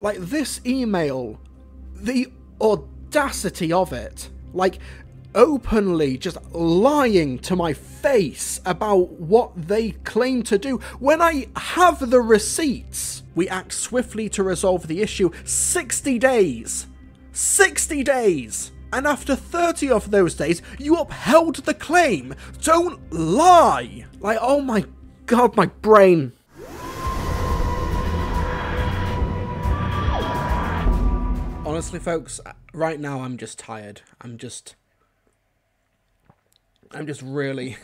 Like, this email, the audacity of it, like, openly just lying to my face about what they claim to do when I have the receipts. We act swiftly to resolve the issue. 60 days! 60 days! And after 30 of those days, you upheld the claim. Don't lie! Like, oh my god, my brain. Honestly, folks, right now I'm just tired. I'm just really,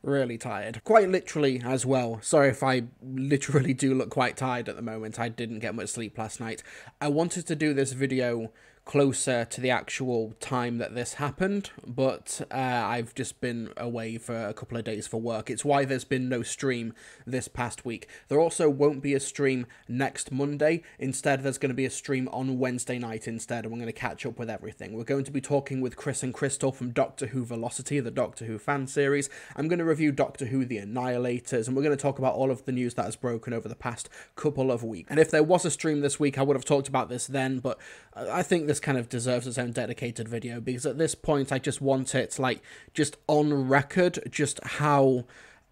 really tired. Quite literally as well. Sorry if I literally do look quite tired at the moment. I didn't get much sleep last night. I wanted to do this video closer to the actual time that this happened, but I've just been away for a couple of days for work. It's why there's been no stream this past week. There also won't be a stream next Monday. Instead, there's going to be a stream on Wednesday night instead, and we're going to catch up with everything. We're going to be talking with Chris and Crystal from Doctor Who Velocity, the Doctor Who fan series. I'm going to review Doctor Who: The Annihilators, and we're going to talk about all of the news that has broken over the past couple of weeks. And if there was a stream this week, I would have talked about this then, but I think this kind of deserves its own dedicated video, because at this point I just want it, like, just on record, just how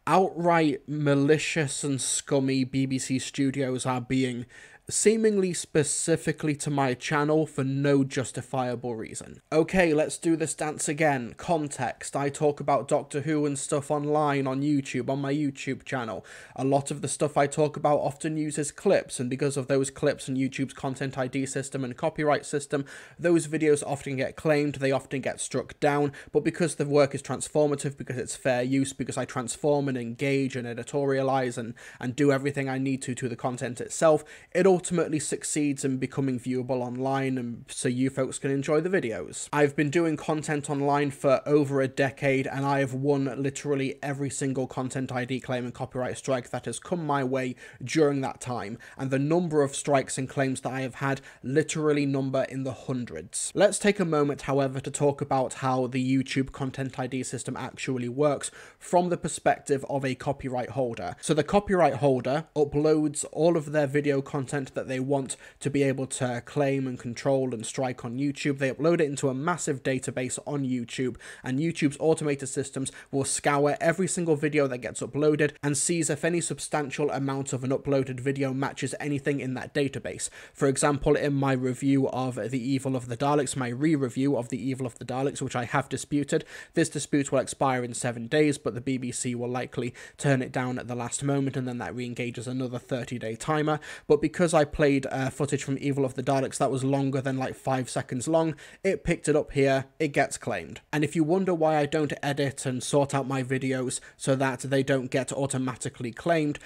outright malicious and scummy BBC Studios are being, seemingly specifically to my channel for no justifiable reason. Okay, let's do this dance again. Context. I talk about Doctor Who and stuff online on YouTube, on my YouTube channel. A lot of the stuff I talk about often uses clips, and because of those clips and YouTube's Content ID system and copyright system, those videos often get claimed, they often get struck down, but because the work is transformative, because it's fair use, because I transform and engage and editorialize and do everything I need to the content itself, it ultimately succeeds in becoming viewable online, and so you folks can enjoy the videos. I've been doing content online for over a decade, and I have won literally every single Content ID claim and copyright strike that has come my way during that time, and the number of strikes and claims that I have had literally number in the hundreds. Let's take a moment, however, to talk about how the YouTube Content ID system actually works from the perspective of a copyright holder. So the copyright holder uploads all of their video content that they want to be able to claim and control and strike on YouTube. They upload it into a massive database on YouTube, and YouTube's automated systems will scour every single video that gets uploaded and sees if any substantial amount of an uploaded video matches anything in that database. For example, in my review of The Evil of the Daleks, my re-review of The Evil of the Daleks, which I have disputed, this dispute will expire in 7 days, but the BBC will likely turn it down at the last moment, and then that re-engages another 30-day timer. But because I played footage from Evil of the Daleks that was longer than like 5 seconds long, it picked it up here, it gets claimed. And if you wonder why I don't edit and sort out my videos so that they don't get automatically claimed,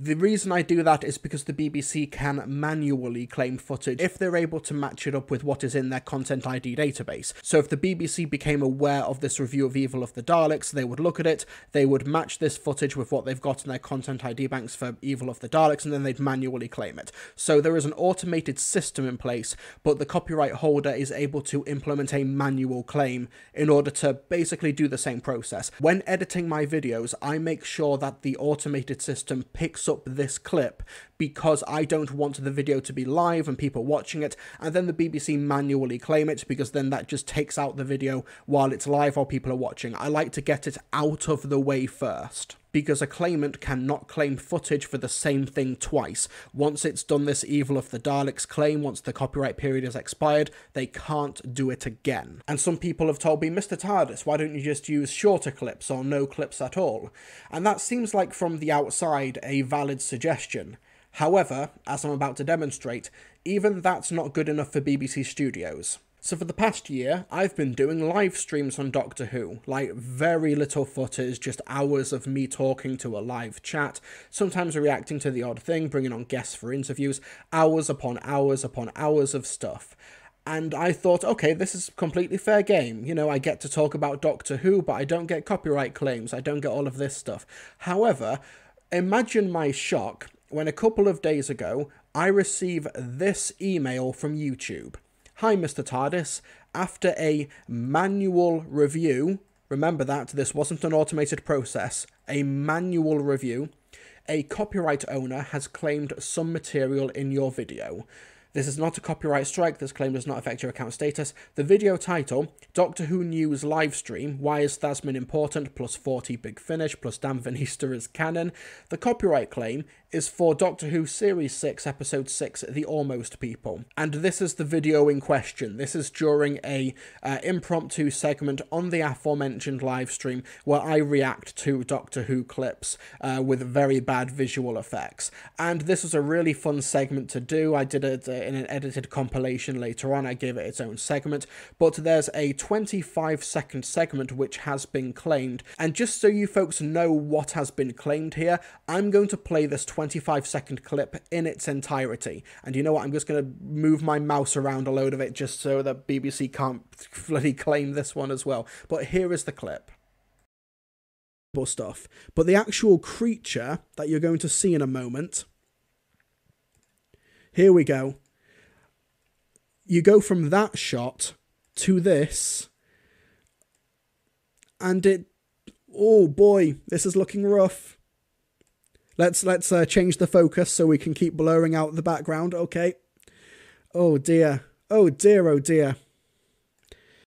the reason I do that is because the BBC can manually claim footage if they're able to match it up with what is in their Content ID database. So if the BBC became aware of this review of Evil of the Daleks, they would look at it, they would match this footage with what they've got in their Content ID banks for Evil of the Daleks, and then they'd manually claim it. So there is an automated system in place, but the copyright holder is able to implement a manual claim in order to basically do the same process. When editing my videos, I make sure that the automated system picks up this clip, because I don't want the video to be live and people watching it, and then the BBC manually claim it, because then that just takes out the video while it's live or people are watching. I like to get it out of the way first, because a claimant cannot claim footage for the same thing twice. Once it's done this Evil of the Daleks claim, once the copyright period has expired, they can't do it again. And some people have told me, Mr. Tardis, why don't you just use shorter clips or no clips at all? And that seems like, from the outside, a valid suggestion. However, as I'm about to demonstrate, even that's not good enough for BBC Studios. So for the past year, I've been doing live streams on Doctor Who, like very little footage, just hours of me talking to a live chat, sometimes reacting to the odd thing, bringing on guests for interviews, hours upon hours upon hours of stuff. And I thought, okay, this is completely fair game. You know, I get to talk about Doctor Who, but I don't get copyright claims, I don't get all of this stuff. However, imagine my shock when a couple of days ago, I receive this email from YouTube. Hi, Mr. Tardis. After a manual review, remember that, this wasn't an automated process, a manual review, a copyright owner has claimed some material in your video. This is not a copyright strike. This claim does not affect your account status. The video title, Doctor Who News Livestream, Why is Thasmin Important? Plus 40 Big Finish, plus Dan Van Easter is canon. The copyright claim is for Doctor Who Series 6, Episode 6, The Almost People. And this is the video in question. This is during a impromptu segment on the aforementioned livestream where I react to Doctor Who clips with very bad visual effects. And this was a really fun segment to do. I did it in an edited compilation later on. I gave it its own segment. But there's a 25-second segment which has been claimed. And just so you folks know what has been claimed here, I'm going to play this 25-second clip in its entirety. And you know what? I'm just going to move my mouse around a load of it just so that BBC can't bloody claim this one as well. But here is the clip. Stuff. But the actual creature that you're going to see in a moment... Here we go. You go from that shot to this, and it... Oh boy, this is looking rough. Let's change the focus so we can keep blurring out the background. Okay. Oh dear. Oh dear, oh dear.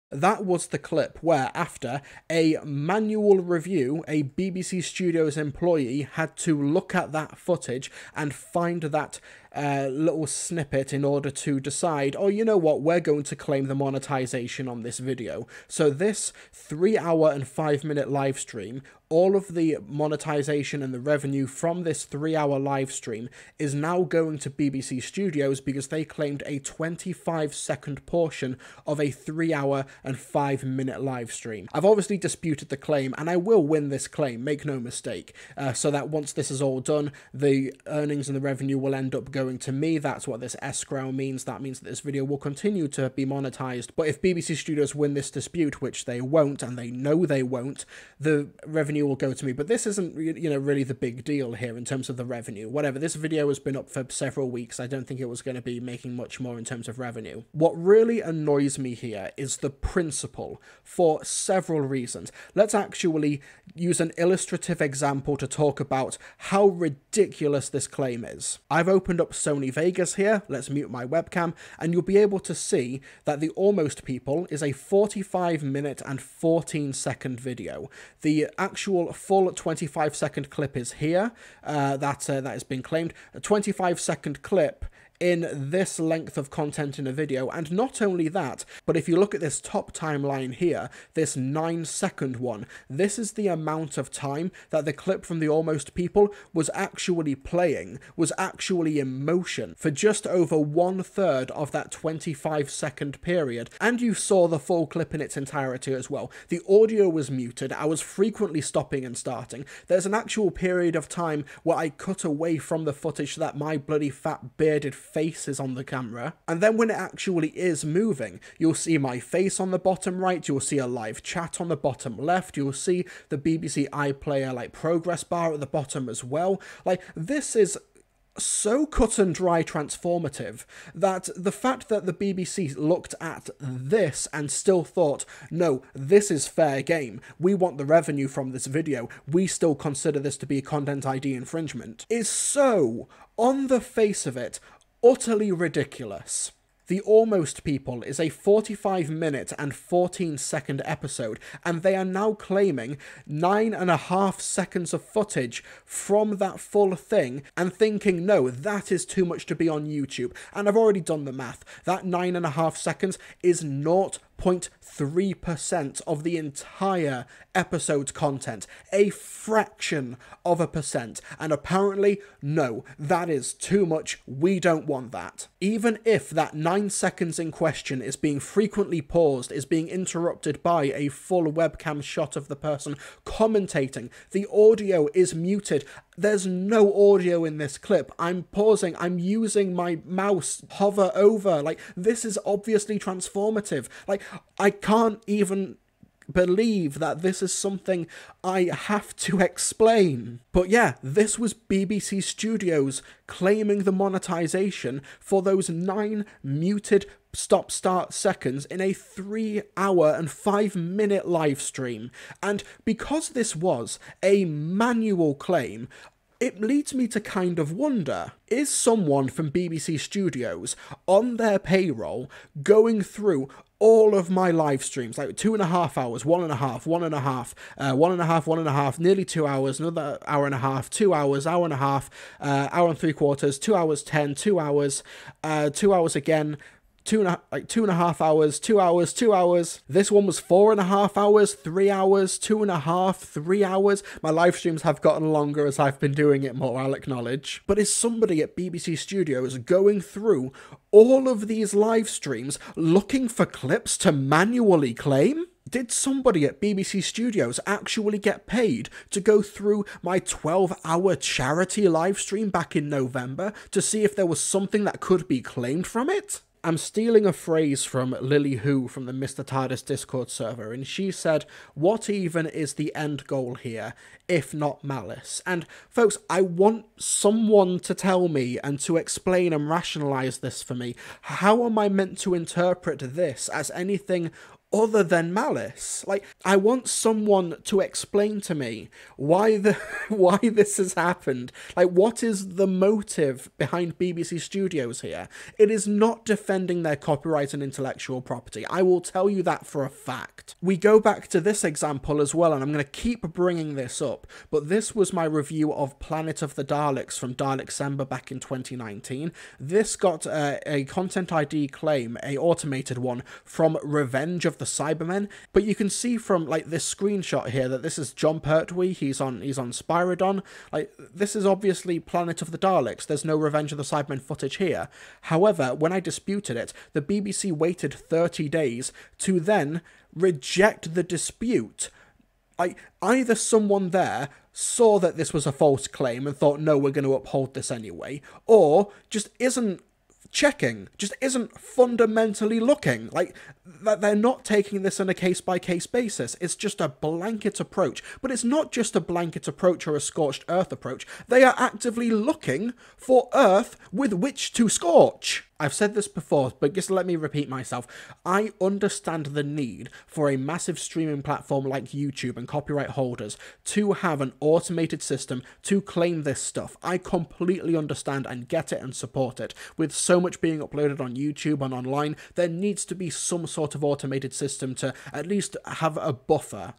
That was the clip where, after a manual review, a BBC Studios employee had to look at that footage and find that little snippet in order to decide, oh, you know what, we're going to claim the monetization on this video. So this 3-hour and 5-minute live stream, all of the monetization and the revenue from this 3-hour live stream is now going to BBC Studios because they claimed a 25-second portion of a 3-hour and 5-minute live stream. I've obviously disputed the claim, and I will win this claim, make no mistake, so that once this is all done, the earnings and the revenue will end up going to me. That's what this escrow means. That means that this video will continue to be monetized. But if BBC Studios win this dispute, which they won't, and they know they won't, the revenue will go to me. But this isn't, you know, really the big deal here in terms of the revenue. Whatever, this video has been up for several weeks. I don't think it was going to be making much more in terms of revenue. What really annoys me here is the principle, for several reasons. Let's actually use an illustrative example to talk about how ridiculous this claim is. I've opened up Sony Vegas here. Let's mute my webcam, and you'll be able to see that The Almost People is a 45-minute and 14-second video. The actual full 25-second clip is here, that has been claimed. A 25-second clip in this length of content in a video, and not only that, but if you look at this top timeline here, this 9-second one, this is the amount of time that the clip from The Almost People was actually playing, was actually in motion, for just over 1/3 of that 25-second period. And you saw the full clip in its entirety as well. The audio was muted, I was frequently stopping and starting. There's an actual period of time where I cut away from the footage so that my bloody fat bearded faces on the camera, and then when it actually is moving, you'll see my face on the bottom right, you'll see a live chat on the bottom left, you'll see the BBC iPlayer like progress bar at the bottom as well. Like, this is so cut and dry transformative that the fact that the BBC looked at this and still thought, no, this is fair game, we want the revenue from this video, we still consider this to be a Content ID infringement, is so, on the face of it, utterly ridiculous. The Almost People is a 45-minute and 14-second episode, and they are now claiming 9.5 seconds of footage from that full thing and thinking, no, that is too much to be on YouTube. And I've already done the math. That 9.5 seconds is 0.3% of the entire episode's content, a fraction of a percent, and apparently, no, that is too much, we don't want that. Even if that 9 seconds in question is being frequently paused, is being interrupted by a full webcam shot of the person commentating, the audio is muted. There's no audio in this clip. I'm pausing, I'm using my mouse, hover over. Like, this is obviously transformative. Like, I can't even believe that this is something I have to explain. But yeah, this was BBC Studios claiming the monetization for those 9 muted stop-start seconds in a 3-hour and 5-minute live stream. And because this was a manual claim, It leads me to kind of wonder, is someone from BBC Studios on their payroll going through all of my live streams, like 2.5 hours, 1.5, 1.5, 1.5, 1.5, nearly 2 hours, another 1.5 hours, 2 hours, 1.5 hours, 1 hour and 3/4, 2 hours 10, 2 hours, 2 hours again, 2.5 hours, 2 hours, 2 hours. This one was 4.5 hours, 3 hours, 2.5, 3 hours. My live streams have gotten longer as I've been doing it more, I'll acknowledge. But is somebody at BBC Studios going through all of these live streams looking for clips to manually claim? Did somebody at BBC Studios actually get paid to go through my 12-hour charity live stream back in November to see if there was something that could be claimed from it? I'm stealing a phrase from Lily Who from the Mr. Tardis Discord server, and she said, "What even is the end goal here, if not malice?" And folks, I want someone to tell me and to explain and rationalize this for me. How am I meant to interpret this as anything other than malice? Like, I want someone to explain to me why this has happened. Like, what is the motive behind BBC Studios here? It is not defending their copyright and intellectual property. I will tell you that for a fact. We go back to this example as well, and I'm going to keep bringing this up, but this was my review of Planet of the Daleks from Dalekcember back in 2019. This got a Content ID claim, a automated one, from Revenge of the Cybermen, but you can see from like this screenshot here that this is John Pertwee. He's on Spyridon. Like, this is obviously Planet of the Daleks. There's no Revenge of the Cybermen footage here. However, when I disputed it, the BBC waited 30 days to then reject the dispute. Like, either someone there saw that this was a false claim and thought, no, we're going to uphold this anyway, or just isn't checking, just isn't fundamentally looking. Like, that they're not taking this on a case-by-case basis. It's just a blanket approach. But it's not just a blanket approach or a scorched earth approach. They are actively looking for earth with which to scorch. I've said this before, but just let me repeat myself. I understand the need for a massive streaming platform like YouTube and copyright holders to have an automated system to claim this stuff. I completely understand and get it and support it. With so much being uploaded on YouTube and online, there needs to be some sort of automated system to at least have a buffer.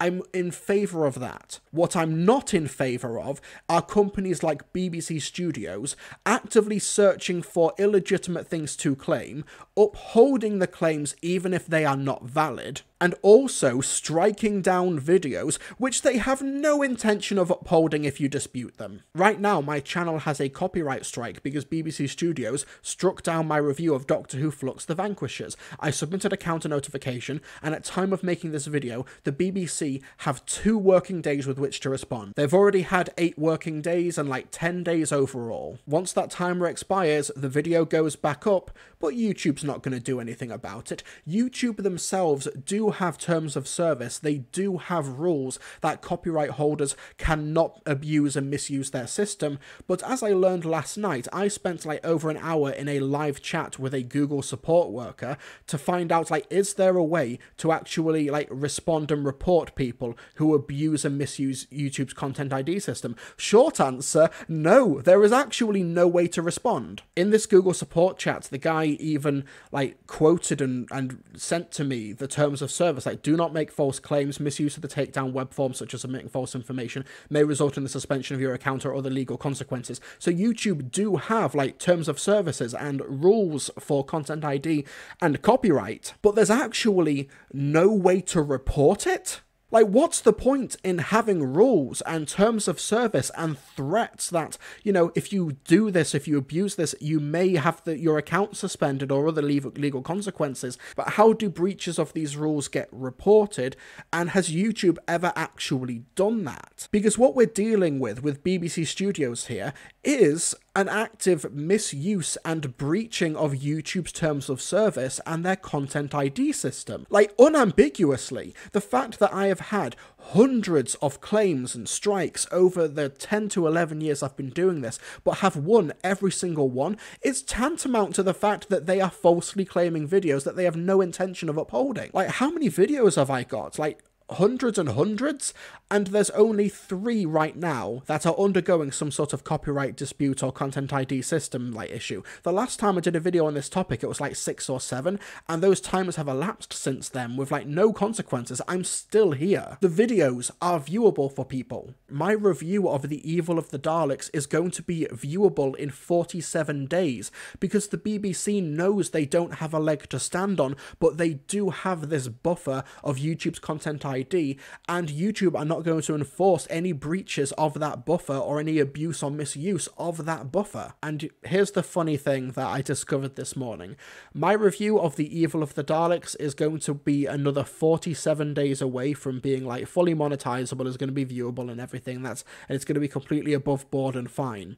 I'm in favour of that. What I'm not in favour of are companies like BBC Studios actively searching for illegitimate things to claim, upholding the claims even if they are not valid, and also striking down videos which they have no intention of upholding if you dispute them. Right now, my channel has a copyright strike because BBC Studios struck down my review of Doctor Who Flux, The Vanquishers. I submitted a counter notification, and at time of making this video, the BBC have 2 working days with which to respond. They've already had 8 working days and like 10 days overall. Once that timer expires, the video goes back up, but YouTube's not going to do anything about it. YouTube themselves do have terms of service. They do have rules that copyright holders cannot abuse and misuse their system. But as I learned last night, I spent like over an hour in a live chat with a Google support worker to find out, like, is there a way to actually like respond and report people who abuse and misuse YouTube's Content ID system? Short answer, no, there is actually no way to respond. In this Google support chat, the guy even like quoted and sent to me the terms of service, like, do not make false claims, misuse of the takedown web form, such as submitting false information, may result in the suspension of your account or other legal consequences. So YouTube do have like terms of services and rules for Content ID and copyright, but there's actually no way to report it? Like, what's the point in having rules and terms of service and threats that, you know, if you do this, if you abuse this, you may have your account suspended or other legal consequences? But how do breaches of these rules get reported? And has YouTube ever actually done that? Because what we're dealing with BBC Studios here is an active misuse and breaching of YouTube's terms of service and their Content ID system. Like, unambiguously, the fact that I have had hundreds of claims and strikes over the 10 to 11 years I've been doing this, but have won every single one, is tantamount to the fact that they are falsely claiming videos that they have no intention of upholding. Like, how many videos have I got? Like, hundreds and hundreds, and there's only 3 right now that are undergoing some sort of copyright dispute or Content ID system like issue. The last time I did a video on this topic, it was like 6 or 7, and those times have elapsed since then with like no consequences. I'm still here. The videos are viewable for people. My review of The Evil of the Daleks is going to be viewable in 47 days because the BBC knows they don't have a leg to stand on, but they do have this buffer of YouTube's Content ID, and YouTube are not going to enforce any breaches of that buffer or any abuse or misuse of that buffer. And here's the funny thing that I discovered this morning. My review of The Evil of the Daleks is going to be another 47 days away from being like fully monetizable. It's going to be viewable and everything, and it's going to be completely above board and fine.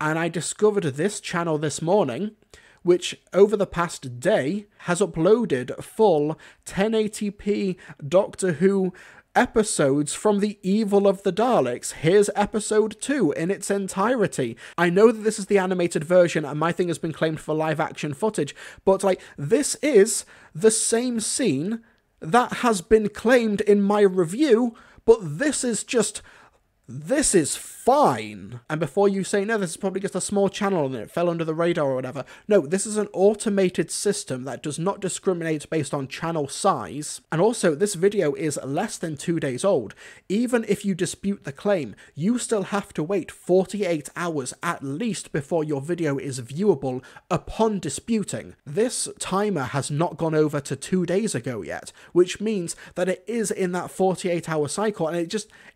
And I discovered this channel this morning, which over the past day has uploaded full 1080p Doctor Who episodes from The Evil of the Daleks. Here's episode 2 in its entirety. I know that this is the animated version and my thing has been claimed for live action footage, but like, this is the same scene that has been claimed in my review, but this is just... this is fine. And before you say, no, this is probably just a small channel and it fell under the radar or whatever. No, this is an automated system that does not discriminate based on channel size. And also, this video is less than 2 days old. Even if you dispute the claim, you still have to wait 48 hours at least before your video is viewable upon disputing. This timer has not gone over to 2 days ago yet, which means that it is in that 48-hour cycle, and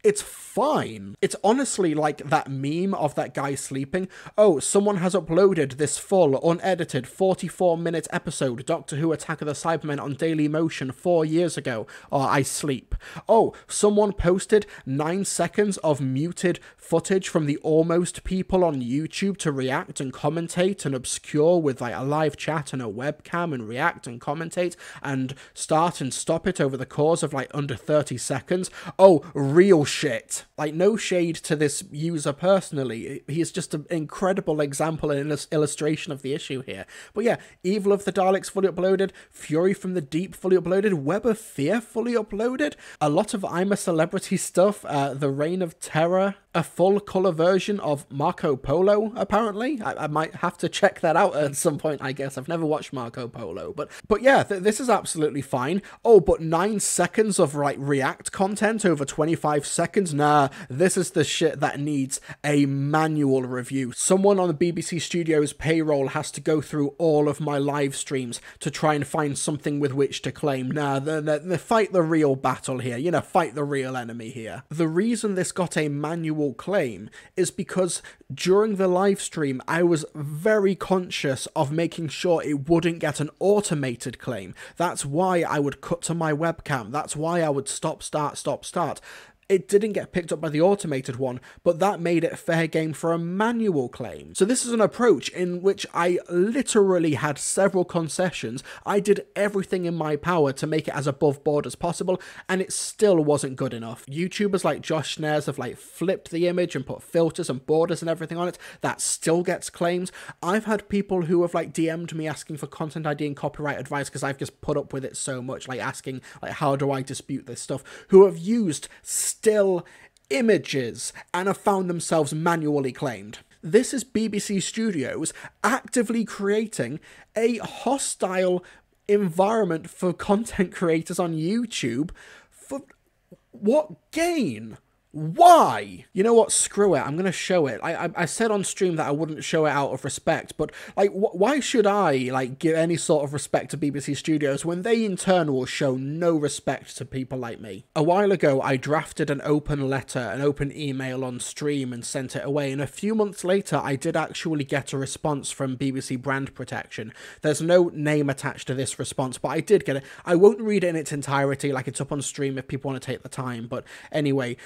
it's fine. It's honestly like that meme of that guy sleeping. Oh, someone has uploaded this full, unedited, 44-minute episode, Doctor Who Attack of the Cybermen on Daily Motion 4 years ago. Or I sleep. Oh, someone posted 9 seconds of muted footage from The Almost People on YouTube to react and commentate and obscure with like a live chat and a webcam and react and commentate and start and stop it over the course of like under 30 seconds. Oh, real shit. Like, no shade to this user personally. He is just an incredible example and illustration of the issue here. But yeah, Evil of the Daleks fully uploaded, Fury from the Deep fully uploaded, Web of Fear fully uploaded, a lot of I'm a Celebrity stuff, The Reign of Terror, a full colour version of Marco Polo, apparently. I might have to check that out at some point, I guess. I've never watched Marco Polo, but yeah, this is absolutely fine. Oh, but 9 seconds of, like, react content over 25 seconds? Nah, this is the shit that needs a manual review. Someone on the BBC Studios payroll has to go through all of my live streams to try and find something with which to claim. Nah, they fight the real battle here. You know, fight the real enemy here. The reason this got a manual claim is because during the live stream I was very conscious of making sure it wouldn't get an automated claim. That's why I would cut to my webcam. That's why I would stop, start, stop, start. It didn't get picked up by the automated one, but that made it fair game for a manual claim. So this is an approach in which I literally had several concessions. I did everything in my power to make it as above board as possible, and it still wasn't good enough. YouTubers like Josh Snares have like flipped the image and put filters and borders and everything on it. That still gets claims. I've had people who have like DM'd me asking for Content ID and copyright advice because I've just put up with it so much, like asking like, how do I dispute this stuff, who have used still images and have found themselves manually claimed. This is BBC Studios actively creating a hostile environment for content creators on YouTube. For what gain? Why? You know what? Screw it. I'm going to show it. I said on stream that I wouldn't show it out of respect, but like, why should I like give any sort of respect to BBC Studios when they in turn will show no respect to people like me? A while ago, I drafted an open letter, an open email on stream and sent it away. And a few months later, I did actually get a response from BBC Brand Protection. There's no name attached to this response, but I did get it. I won't read it in its entirety. Like, it's up on stream if people want to take the time. But anyway,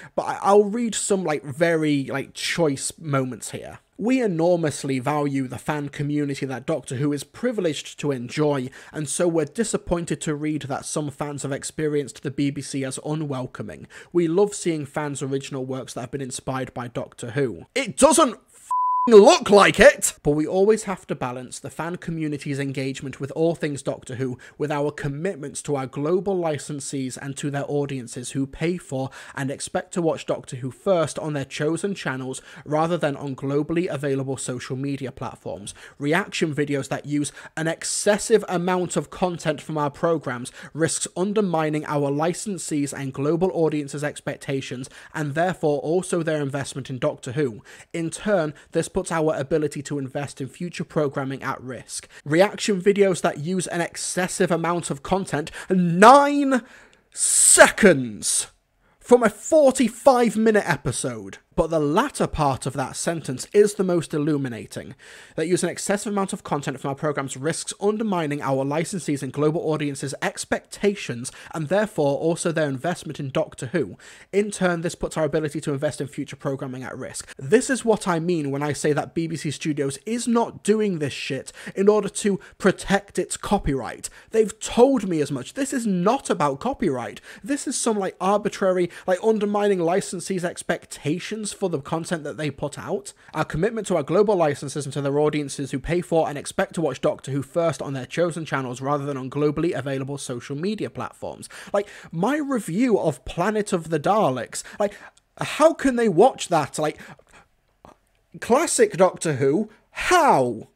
I'll read some like very like choice moments here. We enormously value the fan community that Doctor Who is privileged to enjoy, and so we're disappointed to read that some fans have experienced the BBC as unwelcoming. We love seeing fans' original works that have been inspired by Doctor Who. It doesn't look like it. But we always have to balance the fan community's engagement with all things Doctor Who with our commitments to our global licensees and to their audiences who pay for and expect to watch Doctor Who first on their chosen channels rather than on globally available social media platforms. Reaction videos that use an excessive amount of content from our programs risks undermining our licensees and global audiences' expectations and therefore also their investment in Doctor Who. In turn, this puts our ability to invest in future programming at risk. Reaction videos that use an excessive amount of content, 9 seconds from a 45-minute episode. But the latter part of that sentence is the most illuminating. That use an excessive amount of content from our programs risks undermining our licensees and global audiences' expectations and therefore also their investment in Doctor Who. In turn, this puts our ability to invest in future programming at risk. This is what I mean when I say that BBC Studios is not doing this shit in order to protect its copyright. They've told me as much. This is not about copyright. This is some like arbitrary, like undermining licensees' expectations for the content that they put out. Our commitment to our global licenses and to their audiences who pay for and expect to watch Doctor Who first on their chosen channels rather than on globally available social media platforms. Like, my review of Planet of the Daleks, like, how can they watch that? Like, classic Doctor Who, how?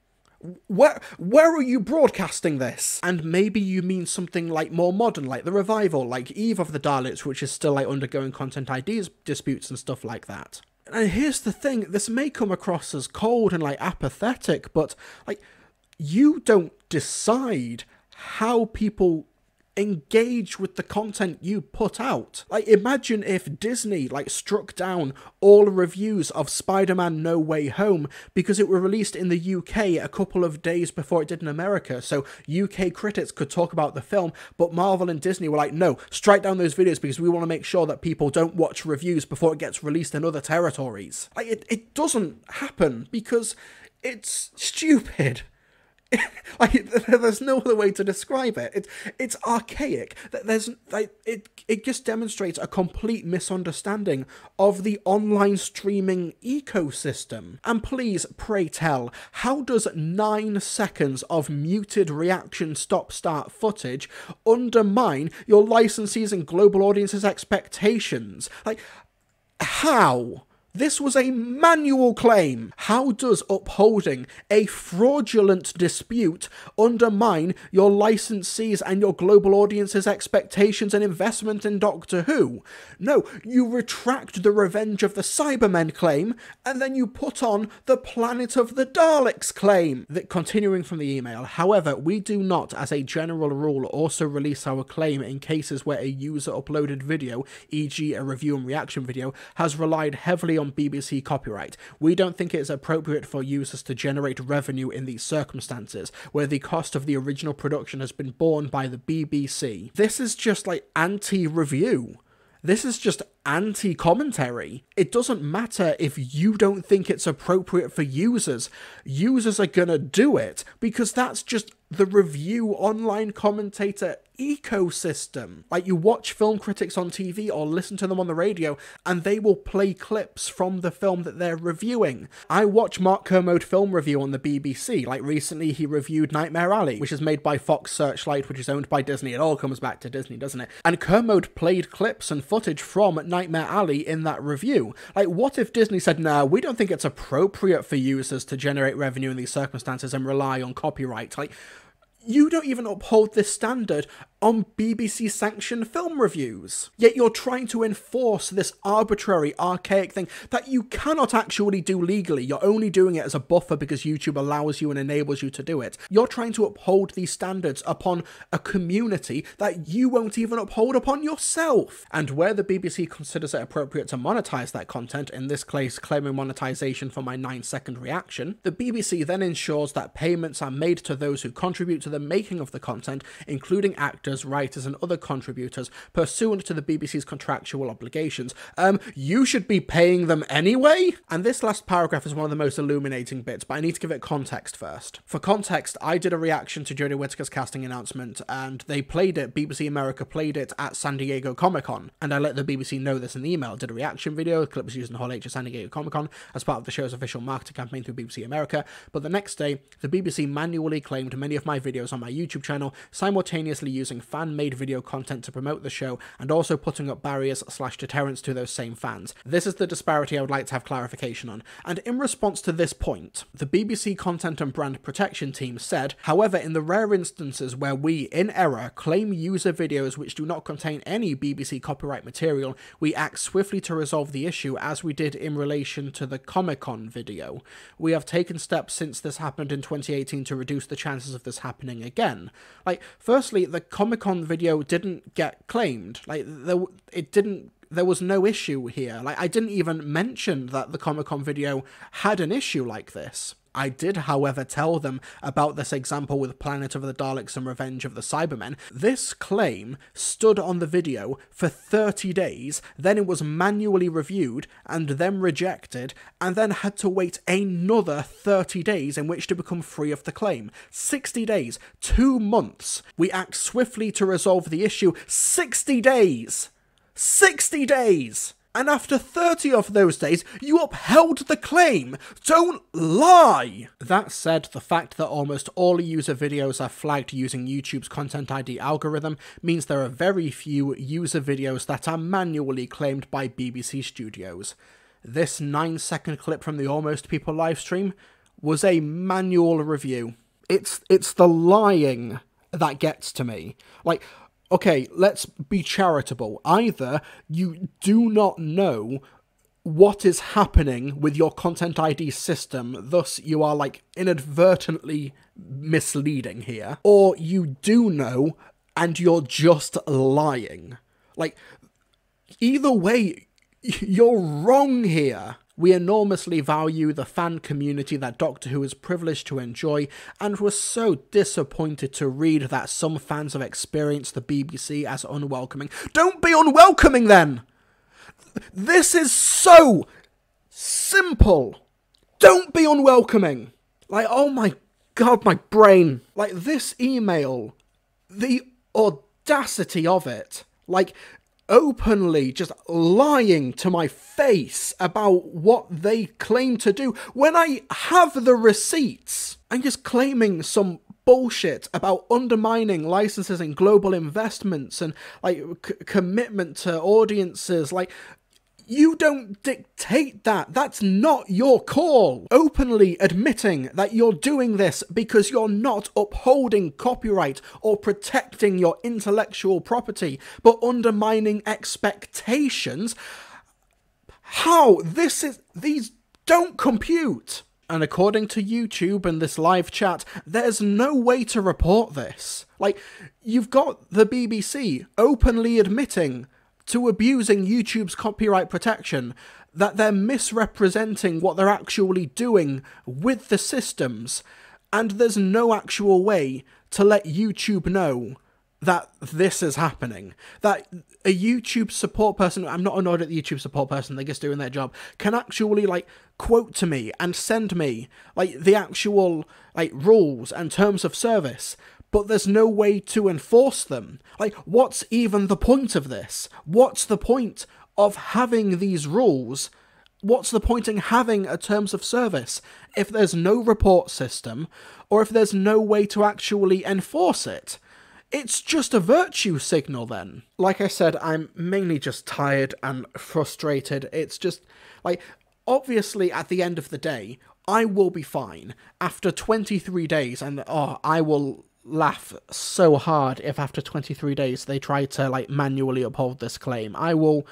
Where are you broadcasting this? And maybe you mean something like more modern, like the revival, like Eve of the Daleks, which is still like undergoing Content ID disputes and stuff like that. And here's the thing, this may come across as cold and like apathetic, but like, you don't decide how people engage with the content you put out. Like, imagine if Disney like struck down all reviews of Spider-Man No Way Home because it were released in the UK a couple of days before it did in America, so UK critics could talk about the film, but Marvel and Disney were like, no, strike down those videos because we want to make sure that people don't watch reviews before it gets released in other territories. Like, it doesn't happen because it's stupid. Like, there's no other way to describe it. It's archaic. There's like, it just demonstrates a complete misunderstanding of the online streaming ecosystem. And please, pray tell, how does 9 seconds of muted reaction stop-start footage undermine your licensees and global audiences' expectations? Like, how? This was a manual claim. How does upholding a fraudulent dispute undermine your licensees and your global audience's expectations and investment in Doctor Who? No, you retract the Revenge of the Cybermen claim, and then you put on the Planet of the Daleks claim. Continuing from the email, however, we do not, as a general rule, also release our claim in cases where a user-uploaded video, e.g. a review and reaction video, has relied heavily on BBC copyright. We don't think it is appropriate for users to generate revenue in these circumstances, where the cost of the original production has been borne by the BBC. This is just like anti-review. This is just anti-commentary. It doesn't matter if you don't think it's appropriate for users. Users are gonna do it, because that's just the review online commentator ecosystem. Like, you watch film critics on TV or listen to them on the radio, and they will play clips from the film that they're reviewing. I watch Mark Kermode film review on the BBC. Like, recently he reviewed Nightmare Alley, which is made by Fox Searchlight, which is owned by Disney. It all comes back to Disney, doesn't it? And Kermode played clips and footage from Nightmare Alley in that review. Like, what if Disney said, nah, we don't think it's appropriate for users to generate revenue in these circumstances and rely on copyright? Like, you don't even uphold this standard on BBC-sanctioned film reviews. Yet you're trying to enforce this arbitrary, archaic thing that you cannot actually do legally. You're only doing it as a buffer because YouTube allows you and enables you to do it. You're trying to uphold these standards upon a community that you won't even uphold upon yourself. And where the BBC considers it appropriate to monetize that content, in this case claiming monetization for my 9-second reaction, the BBC then ensures that payments are made to those who contribute to the making of the content, including actors, editors, writers and other contributors pursuant to the BBC's contractual obligations. You should be paying them anyway? And this last paragraph is one of the most illuminating bits, but I need to give it context first. For context, I did a reaction to Jodie Whittaker's casting announcement, and they played it, BBC America played it at San Diego Comic Con, and I let the BBC know this in the email. I did a reaction video, the clip was used in Hall H at San Diego Comic Con as part of the show's official marketing campaign through BBC America, but the next day, the BBC manually claimed many of my videos on my YouTube channel, simultaneously using fan-made video content to promote the show, and also putting up barriers/deterrents to those same fans. This is the disparity I would like to have clarification on. And in response to this point, the BBC Content and Brand Protection team said, however, in the rare instances where we, in error, claim user videos which do not contain any BBC copyright material, we act swiftly to resolve the issue, as we did in relation to the Comic-Con video. We have taken steps since this happened in 2018 to reduce the chances of this happening again. Like, firstly, the Comic-Con video didn't get claimed. Like, there was no issue here. Like, I didn't even mention that the Comic-Con video had an issue like this. I did, however, tell them about this example with Planet of the Daleks and Revenge of the Cybermen. This claim stood on the video for 30 days, then it was manually reviewed and then rejected, and then had to wait another 30 days in which to become free of the claim. 60 days, 2 months. We act swiftly to resolve the issue. 60 days! 60 days! And after 30 of those days, you upheld the claim! Don't lie! That said, the fact that almost all user videos are flagged using YouTube's Content ID algorithm means there are very few user videos that are manually claimed by BBC Studios. This 9-second clip from the Almost People livestream was a manual review. It's the lying that gets to me. Like, okay, let's be charitable. Either you do not know what is happening with your Content ID system, thus you are, like, inadvertently misleading here, or you do know and you're just lying. Like, either way, you're wrong here. We enormously value the fan community that Doctor Who is privileged to enjoy, and were so disappointed to read that some fans have experienced the BBC as unwelcoming. Don't be unwelcoming then! This is so simple! Don't be unwelcoming! Like, oh my god, my brain. Like, this email, the audacity of it. Like, openly just lying to my face about what they claim to do when I have the receipts, and just claiming some bullshit about undermining licenses and global investments and, like, commitment to audiences. Like, you don't dictate that. That's not your call. Openly admitting that you're doing this because you're not upholding copyright or protecting your intellectual property, but undermining expectations. How? These don't compute. And according to YouTube and this live chat, there's no way to report this. Like, you've got the BBC openly admitting to abusing YouTube's copyright protection, that they're misrepresenting what they're actually doing with the systems, and there's no actual way to let YouTube know that this is happening. That a YouTube support person, I'm not annoyed at the YouTube support person, they're just doing their job, can actually, like, quote to me and send me, like, the actual, like, rules and terms of service, but there's no way to enforce them. Like, what's even the point of this? What's the point of having these rules? What's the point in having a terms of service if there's no report system, or if there's no way to actually enforce it? It's just a virtue signal then. Like I said, I'm mainly just tired and frustrated. It's just, like, obviously at the end of the day, I will be fine. After 23 days, and oh, I will laugh so hard if after 23 days they try to, like, manually uphold this claim. I will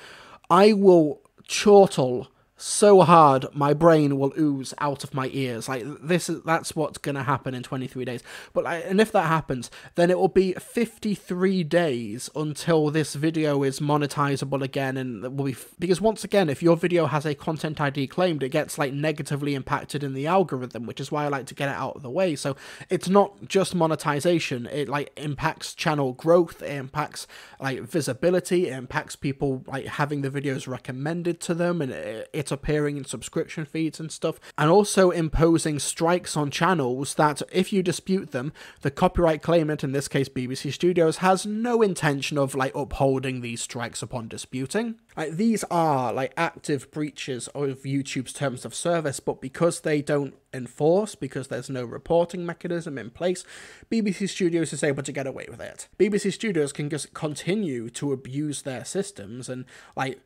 chortle so hard my brain will ooze out of my ears. Like, this is, that's what's going to happen in 23 days. But like, and if that happens, then it will be 53 days until this video is monetizable again, and it will be, because once again, if your video has a Content ID claimed, it gets like negatively impacted in the algorithm, which is why I like to get it out of the way. So it's not just monetization, it like impacts channel growth, it impacts like visibility, it impacts people like having the videos recommended to them, and it's appearing in subscription feeds and stuff, and also imposing strikes on channels that if you dispute them, the copyright claimant, in this case BBC Studios, has no intention of like upholding these strikes upon disputing. Like, these are like active breaches of YouTube's terms of service, but because they don't enforce, because there's no reporting mechanism in place, BBC Studios is able to get away with it. BBC Studios can just continue to abuse their systems and like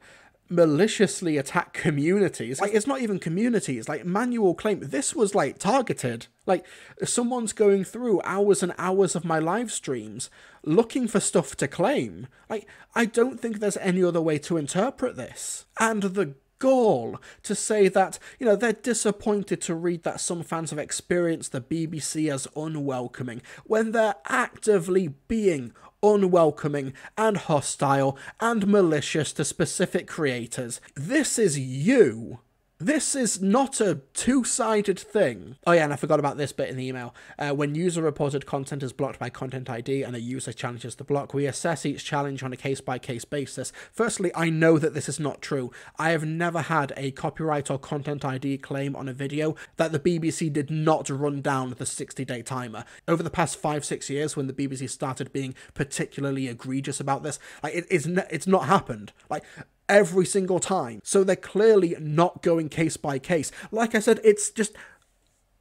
maliciously attack communities. Like, it's not even communities, like manual claim. This was like targeted. Like, someone's going through hours and hours of my live streams looking for stuff to claim. Like, I don't think there's any other way to interpret this. And the gall to say that, you know, they're disappointed to read that some fans have experienced the BBC as unwelcoming, when they're actively being unwelcoming and hostile and malicious to specific creators. This is you. This is not a two-sided thing. Oh yeah, and I forgot about this bit in the email. When user-reported content is blocked by Content ID and a user challenges the block, we assess each challenge on a case-by-case basis. Firstly, I know that this is not true. I have never had a copyright or Content ID claim on a video that the BBC did not run down the 60-day timer. Over the past 5-6 years, when the BBC started being particularly egregious about this, like, it's not happened. Like, every single time. So they're clearly not going case by case. Like I said, it's just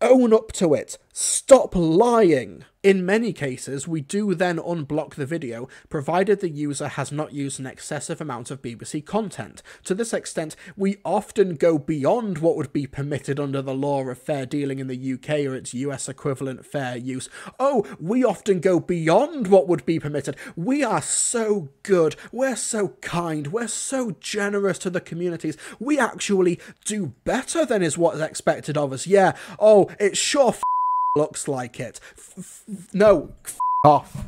own up to it. Stop lying. In many cases, we do then unblock the video, provided the user has not used an excessive amount of BBC content. To this extent, we often go beyond what would be permitted under the law of fair dealing in the UK or its US equivalent fair use. Oh, we often go beyond what would be permitted. We are so good. We're so kind. We're so generous to the communities. We actually do better than is what's expected of us. Yeah, oh, it sure looks like it. No, f*** off.